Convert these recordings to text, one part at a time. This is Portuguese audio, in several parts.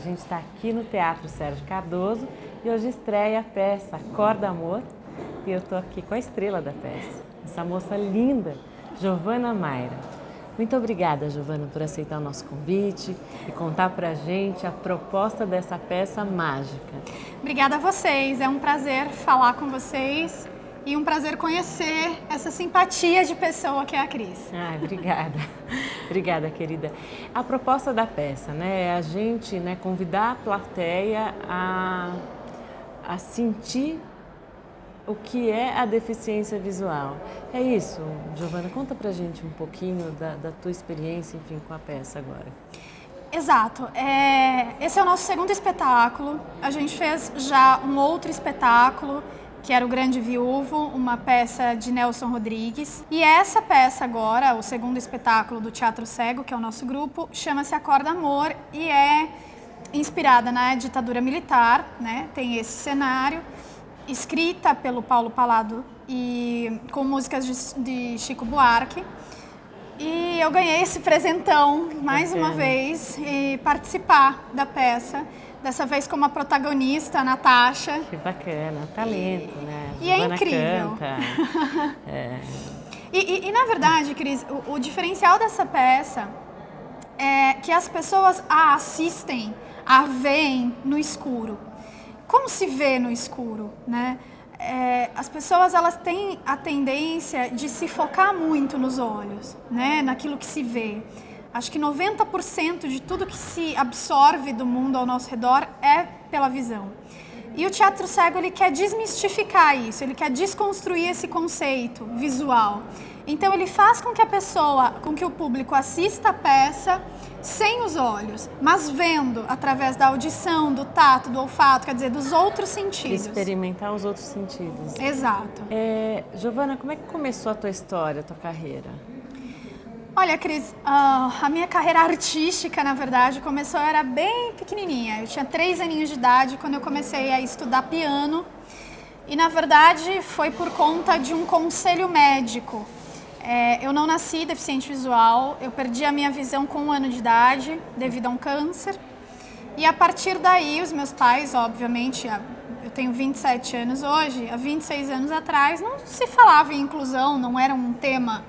gente está aqui no Teatro Sérgio Cardoso e hoje estreia a peça Acorda, Amor! E eu estou aqui com a estrela da peça, essa moça linda, Giovanna Maira. Muito obrigada, Giovanna, por aceitar o nosso convite e contar pra gente a proposta dessa peça mágica. Obrigada a vocês, é um prazer falar com vocês e um prazer conhecer essa simpatia de pessoa que é a Cris. Ai, obrigada. Obrigada, querida. A proposta da peça, né, é a gente, né, convidar a plateia a sentir o que é a deficiência visual. É isso, Giovanna, conta pra gente um pouquinho da tua experiência, enfim, com a peça agora. Exato. Esse é o nosso segundo espetáculo. A gente fez já um outro espetáculo, que era O Grande Viúvo, uma peça de Nelson Rodrigues. E essa peça agora, o segundo espetáculo do Teatro Cego, que é o nosso grupo, chama-se Acorda, Amor! E é inspirada na ditadura militar, né? Tem esse cenário. Escrita pelo Paulo Palado e com músicas de Chico Buarque. E eu ganhei esse presentão mais uma vez e participar da peça. Dessa vez como a protagonista, a Natasha. Que bacana, talento, né? E é incrível. E na verdade, Cris, o diferencial dessa peça é que as pessoas a assistem, a veem no escuro. Como se vê no escuro, né? As pessoas, elas têm a tendência de se focar muito nos olhos, né? Naquilo que se vê. Acho que 90% de tudo que se absorve do mundo ao nosso redor é pela visão. E o Teatro Cego, ele quer desmistificar isso, ele quer desconstruir esse conceito visual. Então ele faz com que a pessoa, com que o público assista a peça sem os olhos, mas vendo através da audição, do tato, do olfato, quer dizer, dos outros sentidos. Experimentar os outros sentidos. Exato. Giovanna, como é que começou a tua história, a tua carreira? Olha, Cris, a minha carreira artística, na verdade, começou, eu era bem pequenininha. Eu tinha 3 aninhos de idade quando eu comecei a estudar piano. E, na verdade, foi por conta de um conselho médico. Eu não nasci deficiente visual, eu perdi a minha visão com 1 ano de idade devido a um câncer. E, a partir daí, os meus pais, obviamente, eu tenho 27 anos hoje, há 26 anos atrás, não se falava em inclusão, não era um tema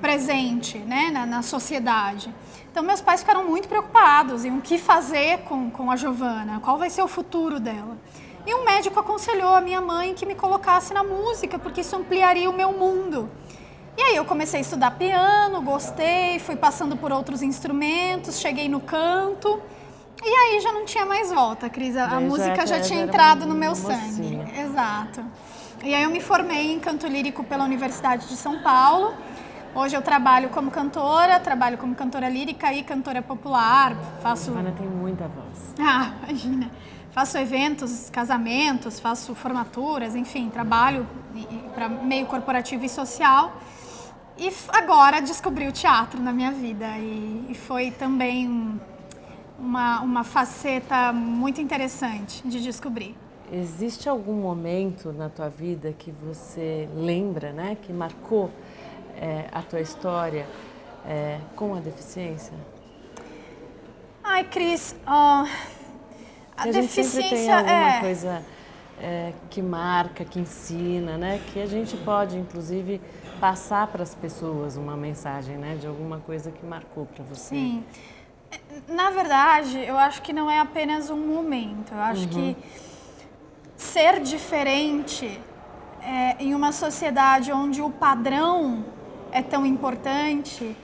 presente, né, na sociedade. Então, meus pais ficaram muito preocupados em o que fazer com a Giovanna, qual vai ser o futuro dela. E um médico aconselhou a minha mãe que me colocasse na música, porque isso ampliaria o meu mundo. E aí eu comecei a estudar piano, gostei, fui passando por outros instrumentos, cheguei no canto, e aí já não tinha mais volta, Cris, a música já tinha entrado no meu sangue. Exato. E aí eu me formei em canto lírico pela Universidade de São Paulo. Hoje eu trabalho como cantora lírica e cantora popular, faço... Giovanna tem muita voz. Ah, imagina. Faço eventos, casamentos, faço formaturas, enfim, trabalho para meio corporativo e social. E agora descobri o teatro na minha vida e foi também uma faceta muito interessante de descobrir. Existe algum momento na tua vida que você lembra, né, que marcou a tua história com a deficiência? Ai, Cris, a deficiência sempre tem alguma coisa que marca, que ensina, né? Que a gente pode, inclusive, passar para as pessoas uma mensagem, né? De alguma coisa que marcou para você. Sim. Na verdade, eu acho que não é apenas um momento. Eu acho que ser diferente... em uma sociedade onde o padrão é tão importante,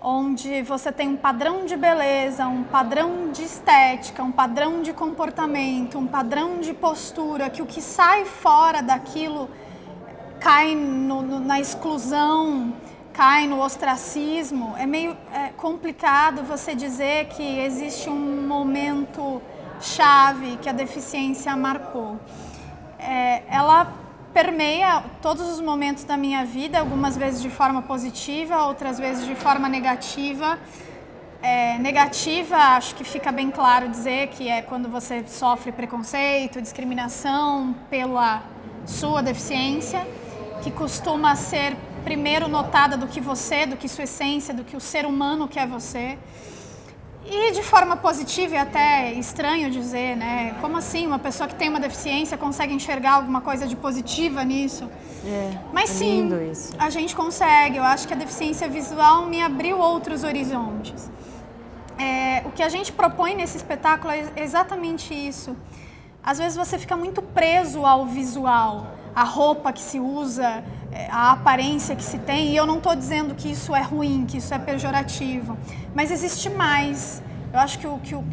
onde você tem um padrão de beleza, um padrão de estética, um padrão de comportamento, um padrão de postura, que o que sai fora daquilo cai na exclusão, cai no ostracismo. É meio complicado você dizer que existe um momento chave que a deficiência marcou. Ela permeia todos os momentos da minha vida, algumas vezes de forma positiva, outras vezes de forma negativa. Negativa, acho que fica bem claro dizer que é quando você sofre preconceito, discriminação pela sua deficiência, que costuma ser primeiro notada do que você, do que sua essência, do que o ser humano que é você. E de forma positiva, e até estranho dizer, né? Como assim uma pessoa que tem uma deficiência consegue enxergar alguma coisa de positiva nisso? É, mas sim, a gente consegue. Eu acho que a deficiência visual me abriu outros horizontes. O que a gente propõe nesse espetáculo é exatamente isso. Às vezes você fica muito preso ao visual, à roupa que se usa, a aparência que se tem, e eu não estou dizendo que isso é ruim, que isso é pejorativo, mas existe mais. Eu acho que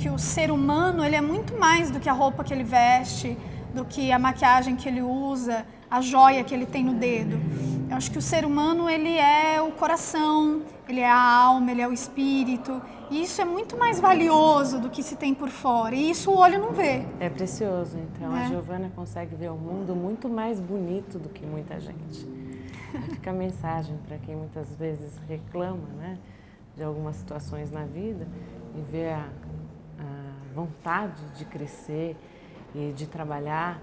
o ser humano, ele é muito mais do que a roupa que ele veste, do que a maquiagem que ele usa, a joia que ele tem no dedo. Eu acho que o ser humano, ele é o coração, ele é a alma, ele é o espírito, e isso é muito mais valioso do que se tem por fora, e isso o olho não vê. É precioso, então. A Giovanna consegue ver o mundo muito mais bonito do que muita gente. Fica a mensagem para quem muitas vezes reclama, né, de algumas situações na vida, e vê a vontade de crescer e de trabalhar.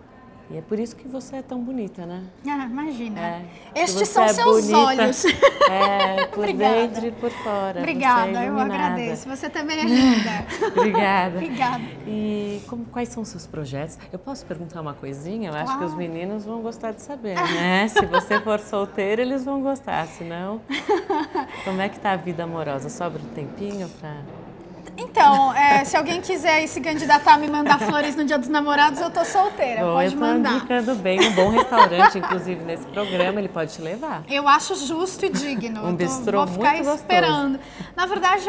E é por isso que você é tão bonita, né? Ah, imagina. Estes são seus olhos. É, por dentro e por fora. Obrigada, eu agradeço. Você também é linda. Obrigada. Obrigada. E quais são os seus projetos? Eu posso perguntar uma coisinha? Eu acho que os meninos vão gostar de saber, né? Se você for solteira, eles vão gostar, senão... Como é que tá a vida amorosa? Sobra um tempinho pra... Então, se alguém quiser se candidatar a me mandar flores no Dia dos Namorados, eu tô solteira, pode mandar. Eu tô indicando bem, um bom restaurante, inclusive, nesse programa, ele pode te levar. Eu acho justo e digno. Um bistrô muito gostoso. Vou ficar esperando. Na verdade,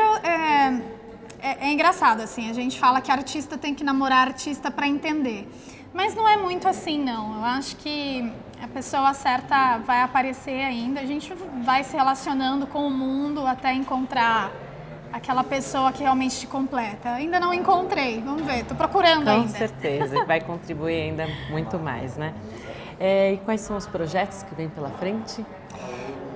é engraçado, assim, a gente fala que artista tem que namorar artista para entender. Mas não é muito assim, não. Eu acho que a pessoa certa vai aparecer ainda, a gente vai se relacionando com o mundo até encontrar... aquela pessoa que realmente te completa. Ainda não encontrei, vamos ver, estou procurando ainda. Com certeza, vai contribuir ainda muito mais, né? E quais são os projetos que vêm pela frente?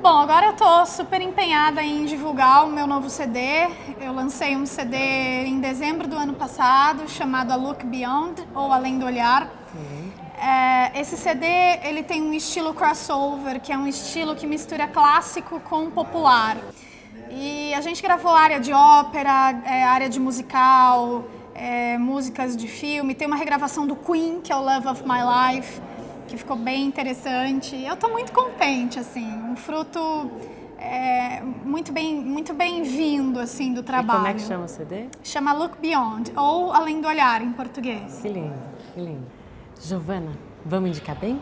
Bom, agora eu estou super empenhada em divulgar o meu novo CD. Eu lancei um CD em dezembro do ano passado, chamado A Look Beyond, ou Além do Olhar. Esse CD, ele tem um estilo crossover, que é um estilo que mistura clássico com popular. E a gente gravou área de ópera, área de musical, músicas de filme. Tem uma regravação do Queen, que é o Love of My Life, que ficou bem interessante. Eu tô muito contente, assim, um fruto muito bem vindo, assim, do trabalho. E como é que chama o CD? Chama Look Beyond, ou Além do Olhar, em português. Que lindo, que lindo. Giovanna, vamos indicar bem?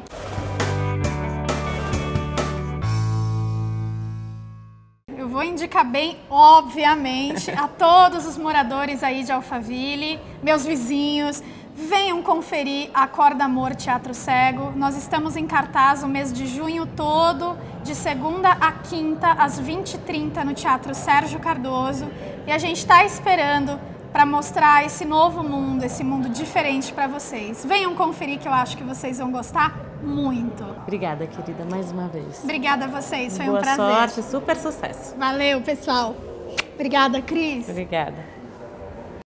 Vou indicar bem, obviamente, a todos os moradores aí de Alphaville, meus vizinhos. Venham conferir Acorda, Amor! Teatro Cego. Nós estamos em cartaz o mês de junho todo, de segunda a quinta, às 20h30, no Teatro Sérgio Cardoso. E a gente está esperando para mostrar esse novo mundo, esse mundo diferente para vocês. Venham conferir, que eu acho que vocês vão gostar muito. Obrigada, querida, mais uma vez. Obrigada a vocês, foi um prazer. Boa sorte, super sucesso. Valeu, pessoal. Obrigada, Cris. Obrigada.